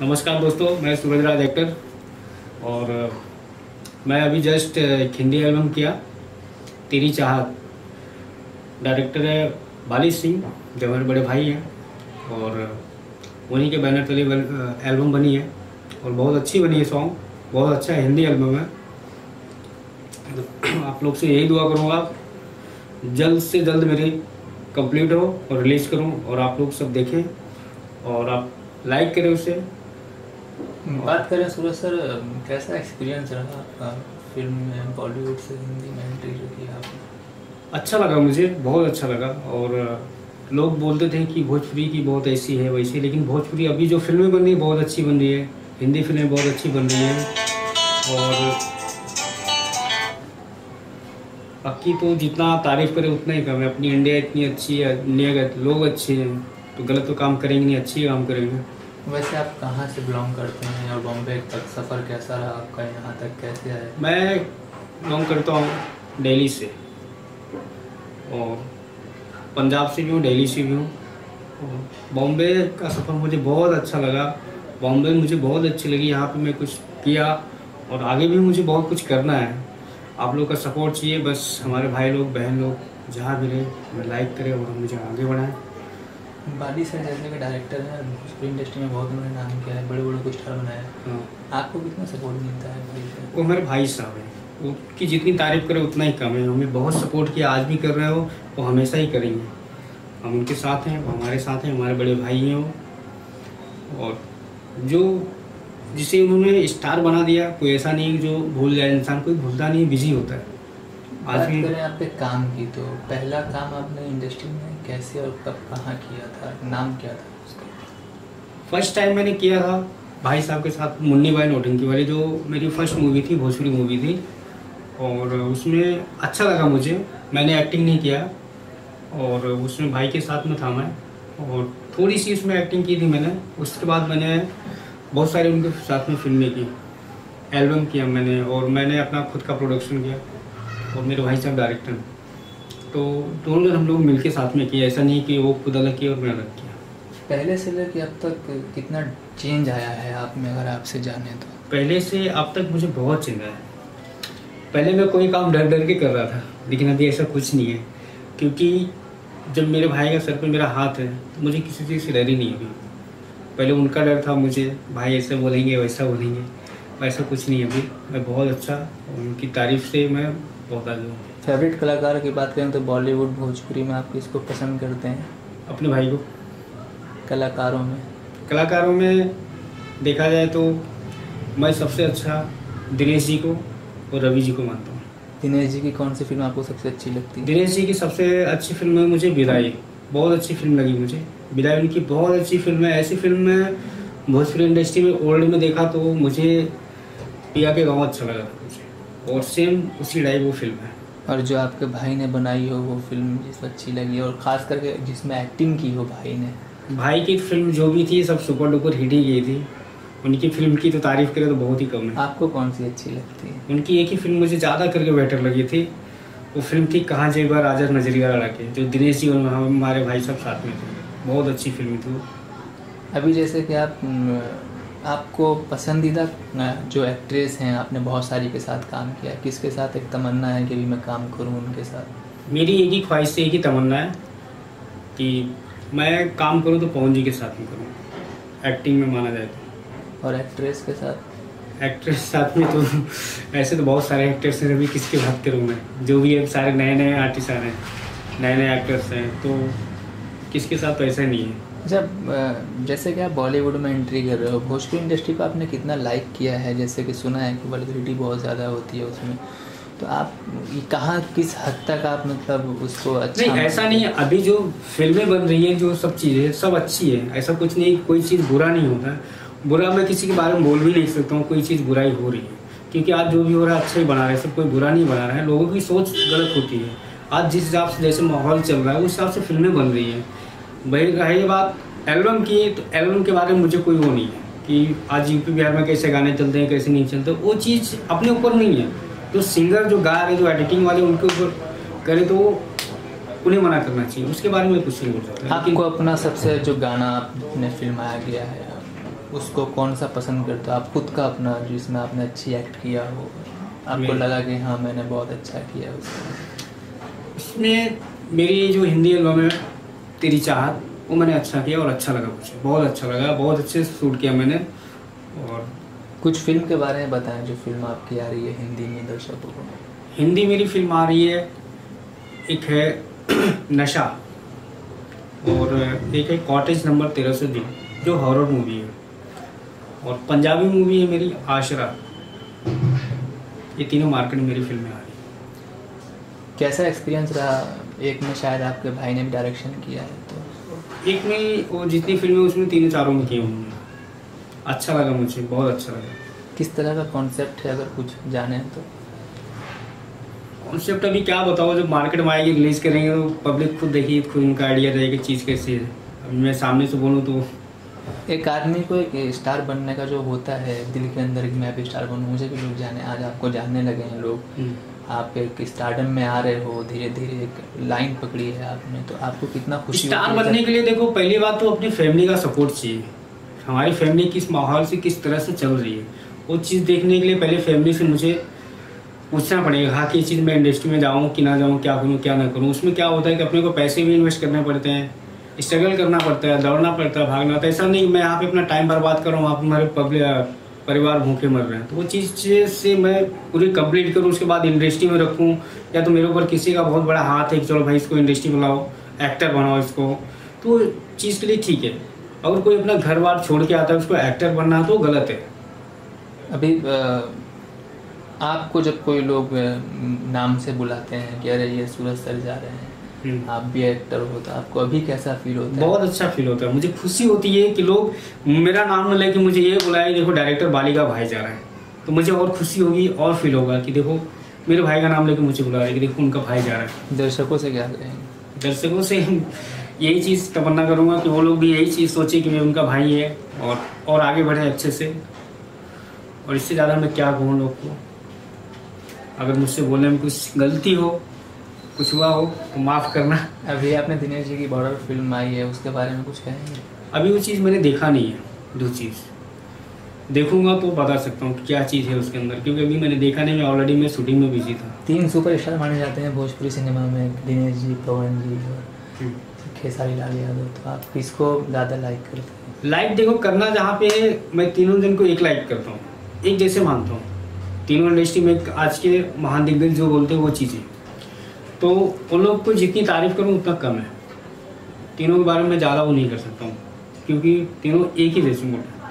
नमस्कार दोस्तों, मैं सूरज राज एक्टर और मैं अभी जस्ट एक हिंदी एल्बम किया तेरी चाहत। डायरेक्टर है बालिश सिंह जो मेरे बड़े भाई हैं और उन्हीं के बैनर तले एल्बम बनी है और बहुत अच्छी बनी है। सॉन्ग बहुत अच्छा हिंदी एल्बम है। तो आप लोग से यही दुआ करूँगा जल्द से जल्द मेरी कंप्लीट हो और रिलीज़ करूँ और आप लोग सब देखें और आप लाइक करें उसे। बात करें सूरज सर, कैसा एक्सपीरियंस रहा फिल्म में, बॉलीवुड से हिंदी में एंट्री जो की आपने? अच्छा लगा मुझे, बहुत अच्छा लगा। और लोग बोलते थे कि भोजपुरी की बहुत ऐसी है वैसी, लेकिन भोजपुरी अभी जो फिल्में बन रही है बहुत अच्छी बन रही है, हिंदी फिल्में बहुत अच्छी बन रही हैं। और बाकी तो जितना तारीफ करे उतना ही कम है। अपनी इंडिया इतनी अच्छी है, इंडिया के लोग अच्छे हैं तो गलत तो काम करेंगे नहीं, अच्छी काम करेंगे। वैसे आप कहाँ से बिलोंग करते हैं और बॉम्बे तक सफ़र कैसा रहा आपका, यहाँ तक कैसे आए? मैं बिलोंग करता हूँ दिल्ली से और पंजाब से भी हूँ, दिल्ली से भी हूँ। बॉम्बे का सफ़र मुझे बहुत अच्छा लगा, बॉम्बे मुझे बहुत अच्छी लगी। यहाँ पे मैं कुछ किया और आगे भी मुझे बहुत कुछ करना है। आप लोग का सपोर्ट चाहिए बस, हमारे भाई लोग बहन लोग जहाँ भी रहे हमें लाइक करें और मुझे आगे बढ़ाएँ। बालिश सर जैसे के डायरेक्टर हैं, फिल्म इंडस्ट्री में बहुत उन्होंने नाम किया है, बड़े बड़े कुछ स्टार बनाया है, आपको कितना सपोर्ट मिलता है? वो हमारे भाई साहब हैं, उनकी जितनी तारीफ करें उतना ही कम है। हमें बहुत सपोर्ट किया, आज भी कर रहे हो वो हमेशा ही करेंगे। हम उनके साथ हैं, वो हमारे साथ हैं, हमारे बड़े भाई हैं वो। और जो जिसे उन्होंने स्टार बना दिया कोई ऐसा नहीं जो भूल जाए, इंसान कोई भूलता नहीं, बिजी होता है। बात करें आप पे काम की, तो पहला काम आपने इंडस्ट्री में कैसे और कब कहाँ किया था, नाम क्या था उसका? फर्स्ट टाइम मैंने किया था भाई साहब के साथ मुन्नी भाई नौटंकी वाले, जो मेरी फर्स्ट मूवी थी, भोजपुरी मूवी थी। और उसमें अच्छा लगा मुझे, मैंने एक्टिंग नहीं किया और उसमें भाई के साथ में था मैं और थोड़ी सी उसमें एक्टिंग की थी मैंने। उसके बाद मैंने बहुत सारी उनके साथ में फिल्में की, एल्बम किया मैंने और मैंने अपना खुद का प्रोडक्शन किया और मेरे भाई साहब डायरेक्टर, तो दोनों हम लोग मिलके साथ में किया। ऐसा नहीं कि वो खुद अलग किया और मैं अलग किया। पहले से लेकर अब तक कितना चेंज आया है आप में, अगर आपसे जाने तो? पहले से अब तक मुझे बहुत चेंज आया है। पहले मैं कोई काम डर डर के कर रहा था, लेकिन अभी ऐसा कुछ नहीं है क्योंकि जब मेरे भाई का सर पर मेरा हाथ है तो मुझे किसी चीज़ से डर ही नहीं अभी। पहले उनका डर था मुझे, भाई ऐसे बोलेंगे वैसा बोलेंगे, वैसा कुछ नहीं है अभी। मैं बहुत अच्छा, उनकी तारीफ से मैं बहुत आगे हूँ। फेवरेट कलाकार की बात करें तो बॉलीवुड भोजपुरी में आप किसको पसंद करते हैं? अपने भाई को। कलाकारों में? कलाकारों में देखा जाए तो मैं सबसे अच्छा दिनेश जी को और रवि जी को मानता हूँ। दिनेश जी की कौन सी फिल्म आपको सबसे अच्छी लगती है? दिनेश जी की सबसे अच्छी फिल्म है मुझे विदाई, बहुत अच्छी फिल्म लगी मुझे। विदाई उनकी बहुत अच्छी फिल्म है। ऐसी फिल्म में भोजपुरी इंडस्ट्री में ओल्ड में देखा तो मुझे पिया के गाँव अच्छा लगा और सेम उसी टाइप वो फिल्म है। और जो आपके भाई ने बनाई हो वो फिल्म जिसको अच्छी लगी और ख़ास करके जिसमें एक्टिंग की हो भाई ने? भाई की फिल्म जो भी थी सब सुपर डुपर हिट ही गई थी। उनकी फिल्म की तो तारीफ करें तो बहुत ही कम है। आपको कौन सी अच्छी लगती है? उनकी एक ही फिल्म मुझे ज़्यादा करके बेटर लगी थी, वो फिल्म थी कहाँ जिबा राजा नजरिया लड़ा के, जो दिनेश जी और हमारे भाई सब साथ में थे। बहुत अच्छी फिल्म थी। अभी जैसे कि आप आपको पसंदीदा जो एक्ट्रेस हैं, आपने बहुत सारी के साथ काम किया, किसके साथ एक तमन्ना है कि भी मैं काम करूं उनके साथ? मेरी एक ही ख्वाहिश से, एक ही तमन्ना है कि मैं काम करूं तो पवन जी के साथ ही करूं, एक्टिंग में माना जाए तो। और एक्ट्रेस के साथ? एक्ट्रेस साथ में तो ऐसे तो बहुत सारे एक्टर्स हैं, अभी किसके बात करूँ मैं, जो भी अब सारे नए नए आर्टिस्ट आ रहे हैं, नए नए एक्टर्स हैं, तो किसके साथ तो ऐसा नहीं है। जब जैसे कि आप बॉलीवुड में एंट्री कर रहे हो, भोजपुरी इंडस्ट्री को आपने कितना लाइक किया है? जैसे कि सुना है कि वल्गैरिटी बहुत ज़्यादा होती है उसमें, तो आप कहाँ किस हद तक आप मतलब उसको अच्छा? नहीं, ऐसा नहीं है। अभी जो फिल्में बन रही हैं, जो सब चीज़ें सब अच्छी है, ऐसा कुछ नहीं, कोई चीज़ बुरा नहीं होता। बुरा मैं किसी के बारे में बोल भी नहीं सकता हूँ, कोई चीज़ बुराई हो रही है क्योंकि आज जो भी हो रहा है अच्छा ही बना रहे हैं सब, कोई बुरा नहीं बना रहा है। लोगों की सोच गलत होती है। आज जिस हिसाब से जैसे माहौल चल रहा है उस हिसाब से फिल्में बन रही हैं। भाई रही बात एल्बम की, तो एल्बम के बारे में मुझे कोई वो नहीं है कि आज यूपी बिहार में कैसे गाने चलते हैं कैसे नहीं चलते, वो चीज़ अपने ऊपर नहीं है। जो सिंगर जो गा रहे जो एडिटिंग वाले उनके ऊपर करे तो उन्हें मना करना चाहिए, उसके बारे में कुछ नहीं बोल सकता। आपको अपना सबसे जो गाना आपने फिल्माया गया है उसको कौन सा पसंद करते हो आप खुद का अपना, जिसमें आपने अच्छी एक्ट किया हो, आपको लगा कि हाँ मैंने बहुत अच्छा किया उसमें? इसमें मेरी जो हिंदी एल्बम है तेरी चाहत, वो मैंने अच्छा किया और अच्छा लगा मुझे, बहुत अच्छा लगा, बहुत अच्छे से शूट किया मैंने। और कुछ फिल्म के बारे में बताएं जो फिल्म आपकी आ रही है हिंदी में दर्शकों को। हिंदी मेरी फिल्म आ रही है, एक है नशा और एक है कॉटेज नंबर 13 जो हॉरर मूवी है, और पंजाबी मूवी है मेरी आशरा। ये तीनों मार्केट में मेरी फिल्में आ रही है। कैसा एक्सपीरियंस रहा? एक में शायद आपके भाई ने भी डायरेक्शन किया है, तो एक में वो जितनी फिल्में उसमें तीनों चारों में किए उन्होंने। अच्छा लगा मुझे, बहुत अच्छा लगा। किस तरह का कॉन्सेप्ट है अगर कुछ जाने तो? कॉन्सेप्ट अभी क्या बताओ, जब मार्केट में आएगी रिलीज़ करेंगे तो पब्लिक खुद देखिए, खुद उनका आइडिया रहेगा चीज़ कैसी है। अभी मैं सामने से बोलूँ तो एक आदमी को एक स्टार बनने का जो होता है दिल के अंदर कि मैं भी स्टार बनूँ, मुझे भी लोग जाने, आज आपको जानने लगे हैं लोग, आप एक स्टारडम में आ रहे हो, धीरे धीरे एक लाइन पकड़ी है आपने, तो आपको कितना खुशी? स्टार बनने के लिए देखो पहली बात तो अपनी फैमिली का सपोर्ट चाहिए, हमारी फैमिली किस माहौल से किस तरह से चल रही है वो चीज़ देखने के लिए पहले फैमिली से मुझे पूछना पड़ेगा हाँ कि ये चीज़ मैं इंडस्ट्री में जाऊँ कि ना जाऊँ, क्या करूँ क्या ना करूँ। उसमें क्या होता है कि अपने को पैसे भी इन्वेस्ट करने पड़ते हैं, स्ट्रगल करना पड़ता है, दौड़ना पड़ता है, भागना होता है। ऐसा नहीं मैं यहाँ पे अपना टाइम बर्बाद कर रहा हूँ, आप हमारे परिवार भूखे मर रहे हैं, तो वो चीज़ से मैं पूरी कंप्लीट करूँ, उसके बाद इंडस्ट्री में रखूँ। या तो मेरे ऊपर किसी का बहुत बड़ा हाथ है कि चलो भाई इसको इंडस्ट्री में लाओ, एक्टर बनाओ इसको, तो चीज़ के लिए ठीक है। अगर कोई अपना घर बार छोड़ के आता है उसको एक्टर बनना तो गलत है। अभी आपको जब कोई लोग नाम से बुलाते हैं कि अरे ये सूरज सर जा रहे हैं, आप भी एक्टर हो, तो आपको अभी कैसा फील होता है? बहुत अच्छा फील होता है, मुझे खुशी होती है कि लोग मेरा नाम न लेके मुझे ये बुलाए देखो डायरेक्टर बालिका भाई जा रहा है, तो मुझे और खुशी होगी और फील होगा कि देखो मेरे भाई का नाम लेके मुझे बुला रहे कि देखो उनका भाई जा रहा है। दर्शकों से क्या कहेंगे? दर्शकों से यही चीज़ तमन्ना करूँगा कि वो लोग भी यही चीज़ सोचे कि मैं उनका भाई है और आगे बढ़े अच्छे से, और इससे ज़्यादा मैं क्या कहूँ लोग को। अगर मुझसे बोलने में कुछ गलती हो, कुछ हुआ हो तो माफ़ करना। अभी आपने दिनेश जी की बॉर्डर फिल्म आई है, उसके बारे में कुछ कहेंगे? अभी वो चीज़ मैंने देखा नहीं है, दो चीज़ देखूंगा तो बता सकता हूँ क्या चीज़ है उसके अंदर, क्योंकि अभी मैंने देखा नहीं, ऑलरेडी मैं शूटिंग में बिजी था। 3 सुपरस्टार माने जाते हैं भोजपुरी सिनेमा में, दिनेश जी, पवन जी और खेसारी लाल यादव, तो आप किसको ज़्यादा लाइक करते हैं? लाइक देखो करना जहाँ पे मैं तीनों जन को एक लाइक करता हूँ, एक जैसे मानता हूँ तीनों इंडस्ट्री में। आज के महान दिग्गज जो बोलते हैं वो चीज़ें, तो उन लोग को जितनी तारीफ करूँ उतना कम है, तीनों के बारे में ज़्यादा वो नहीं कर सकता हूँ क्योंकि तीनों एक ही जैसे मोटे हैं।